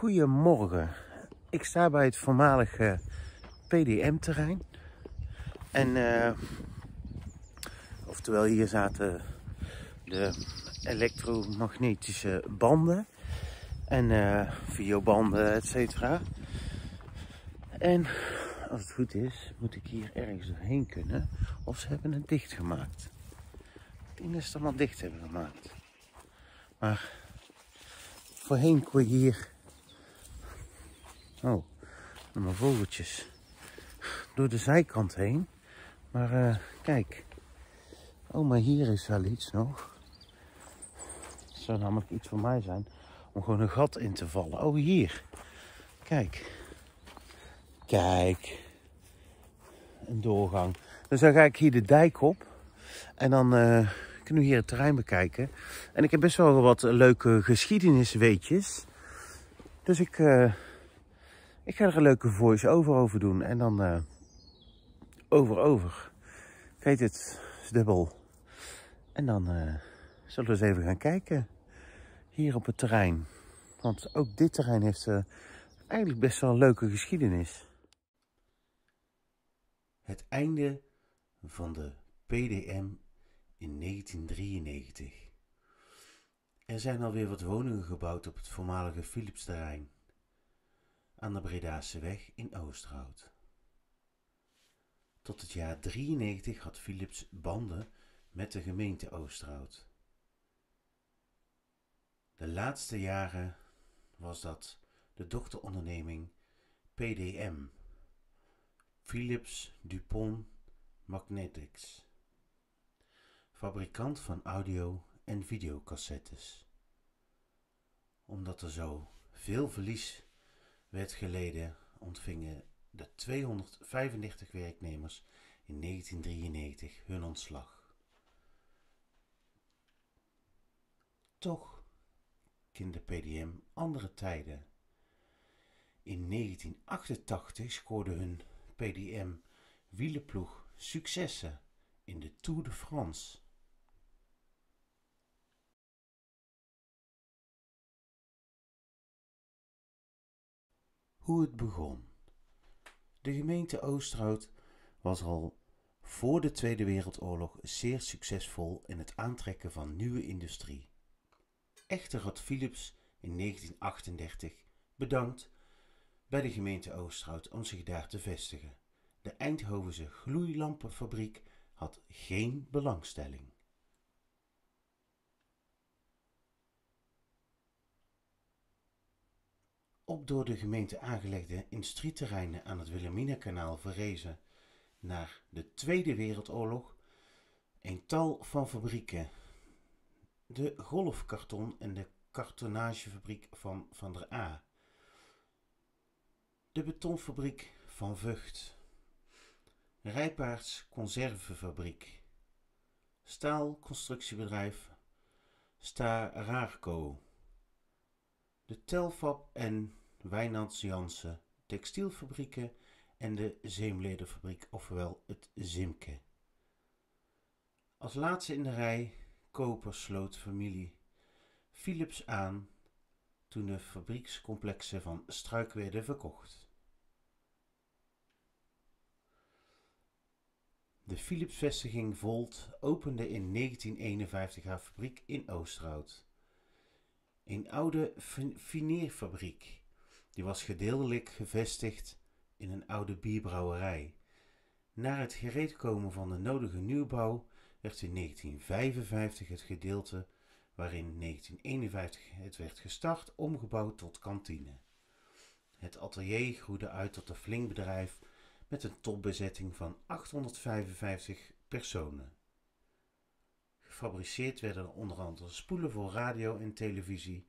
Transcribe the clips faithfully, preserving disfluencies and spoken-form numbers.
Goedemorgen. Ik sta bij het voormalige P D M-terrein. En, uh, oftewel, hier zaten de elektromagnetische banden en uh, videobanden, et cetera. En als het goed is, moet ik hier ergens doorheen kunnen. Of ze hebben het dichtgemaakt. Ik denk dat ze het allemaal dicht hebben gemaakt. Maar voorheen kon je hier... Oh, allemaal vogeltjes. Door de zijkant heen. Maar uh, kijk. Oh, maar hier is wel iets nog. Het zou namelijk iets voor mij zijn om gewoon een gat in te vallen. Oh, hier. Kijk. Kijk. Een doorgang. Dus dan ga ik hier de dijk op. En dan uh, kunnen we hier het terrein bekijken. En ik heb best wel wat leuke geschiedenisweetjes. Dus ik... Uh, Ik ga er een leuke voice-over over doen en dan uh, over over. Ik heet het dubbel. En dan uh, zullen we eens even gaan kijken hier op het terrein. Want ook dit terrein heeft uh, eigenlijk best wel een leuke geschiedenis. Het einde van de P D M in negentien drieënnegentig. Er zijn alweer wat woningen gebouwd op het voormalige Philips terrein. Aan de Bredaseweg in Oosterhout. Tot het jaar drieënnegentig had Philips banden met de gemeente Oosterhout. De laatste jaren was dat de dochteronderneming P D M, Philips Dupont Magnetics, fabrikant van audio- en videocassettes. Omdat er zo veel verlies werd geleden, ontvingen de tweehonderdvijfendertig werknemers in negentien drieënnegentig hun ontslag. Toch kende P D M andere tijden. In negentien achtentachtig scoorde hun P D M wielerploeg successen in de Tour de France. Hoe het begon. De gemeente Oosterhout was al voor de Tweede Wereldoorlog zeer succesvol in het aantrekken van nieuwe industrie. Echter had Philips in negentien achtendertig bedankt bij de gemeente Oosterhout om zich daar te vestigen. De Eindhovense gloeilampenfabriek had geen belangstelling. Op door de gemeente aangelegde industrieterreinen aan het Wilhelmina kanaal verrezen naar de Tweede Wereldoorlog een tal van fabrieken. De golfkarton en de kartonagefabriek van Van der A. De betonfabriek van Vught. Rijpaards conservenfabriek. Staalconstructiebedrijf Stalarco. De Telfab en Wijnandse Jansen, textielfabrieken en de zeemledenfabriek, ofwel het Zimke. Als laatste in de rij koper sloot familie Philips aan toen de fabriekscomplexen van Struik werden verkocht. De Philips-vestiging Volt opende in negentien eenenvijftig haar fabriek in Oosterhout. Een oude fineerfabriek, die was gedeeltelijk gevestigd in een oude bierbrouwerij. Na het gereedkomen van de nodige nieuwbouw werd in negentien vijfenvijftig het gedeelte waarin in negentien eenenvijftig het werd gestart omgebouwd tot kantine. Het atelier groeide uit tot een flink bedrijf met een topbezetting van achthonderdvijfenvijftig personen. Gefabriceerd werden onder andere spoelen voor radio en televisie.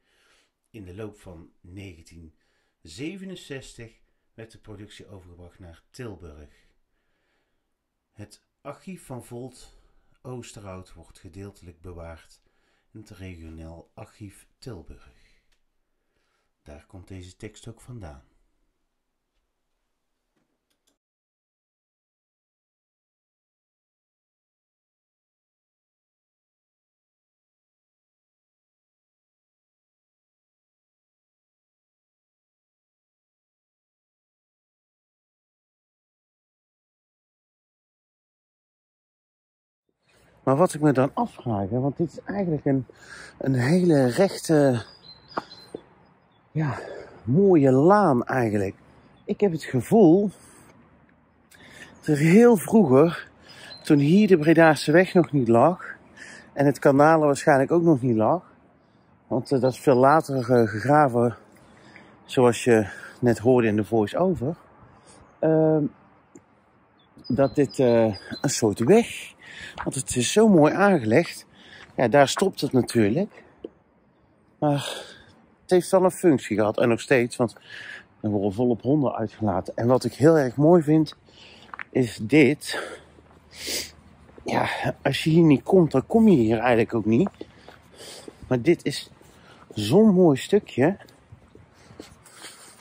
In de loop van negentien zevenenzestig werd de productie overgebracht naar Tilburg. Het archief van Volt Oosterhout wordt gedeeltelijk bewaard in het regionaal archief Tilburg. Daar komt deze tekst ook vandaan. Maar wat ik me dan afvraag, hè, want dit is eigenlijk een, een hele rechte, ja, mooie laan eigenlijk. Ik heb het gevoel dat er heel vroeger, toen hier de Bredaseweg nog niet lag en het kanaal waarschijnlijk ook nog niet lag, want uh, dat is veel later uh, gegraven, zoals je net hoorde in de voice-over, uh, dat dit uh, een soort weg, want het is zo mooi aangelegd. Ja, daar stopt het natuurlijk, maar het heeft wel een functie gehad en nog steeds, want er worden volop honden uitgelaten. En wat ik heel erg mooi vind, is dit. Ja, als je hier niet komt, dan kom je hier eigenlijk ook niet. Maar dit is zo'n mooi stukje.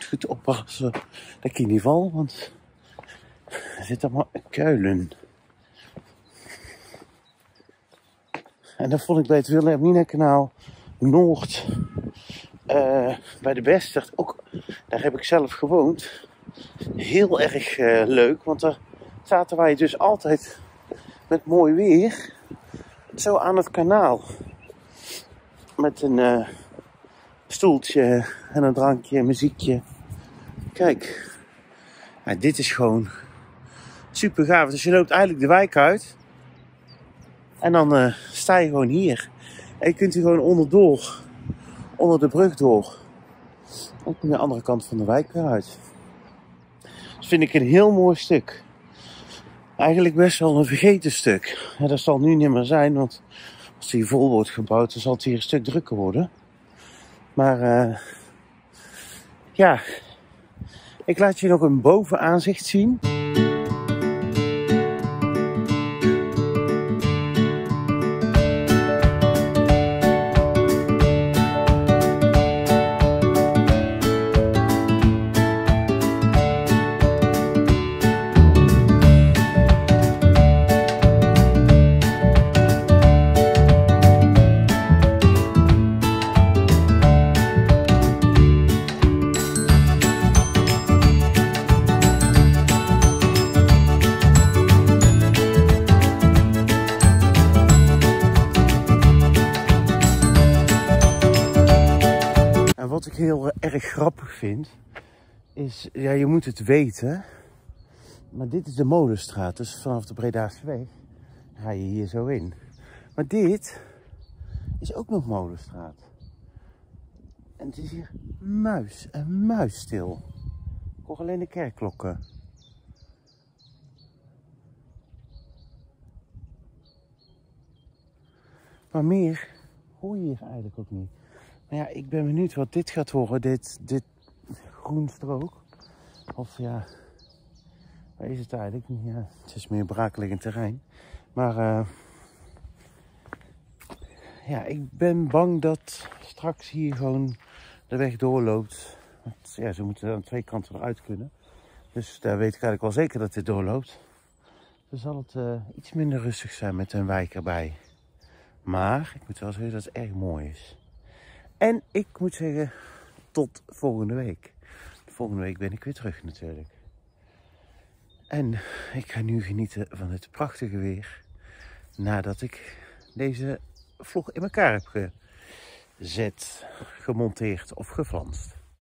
Goed oppassen dat ik hier niet val, want er zitten allemaal kuilen. En dat vond ik bij het Wilhelmina kanaal Noord, uh, bij de Bestert ook. Daar heb ik zelf gewoond. Heel erg uh, leuk, want daar zaten wij dus altijd met mooi weer zo aan het kanaal. Met een uh, stoeltje en een drankje en muziekje. Kijk, ja, dit is gewoon super gaaf. Dus je loopt eigenlijk de wijk uit en dan uh, sta je gewoon hier. En je kunt hier gewoon onderdoor, onder de brug door. Dan kom je de andere kant van de wijk weer uit. Dat vind ik een heel mooi stuk. Eigenlijk best wel een vergeten stuk. Ja, dat zal nu niet meer zijn, want als die vol wordt gebouwd, dan zal het hier een stuk drukker worden. Maar uh, ja, ik laat je nog een bovenaanzicht zien. Wat ik heel erg grappig vind, is, ja, je moet het weten, maar dit is de Molenstraat, dus vanaf de Bredaseweg ga je hier zo in. Maar dit is ook nog Molenstraat. En het is hier muis en muisstil. Ik hoor alleen de kerkklokken. Maar meer hoor je hier eigenlijk ook niet. Ja, ik ben benieuwd wat dit gaat worden, dit, dit groenstrook. Of ja, waar is het eigenlijk? Ja, het is meer braakliggend terrein. Maar uh, ja, ik ben bang dat straks hier gewoon de weg doorloopt. Want, ja, ze moeten aan twee kanten eruit kunnen. Dus daar weet ik eigenlijk wel zeker dat dit doorloopt. Dan zal het uh, iets minder rustig zijn met een wijk erbij. Maar ik moet wel zeggen dat het erg mooi is. En ik moet zeggen, tot volgende week. Volgende week ben ik weer terug natuurlijk. En ik ga nu genieten van het prachtige weer. Nadat ik deze vlog in elkaar heb gezet, gemonteerd of geflanst.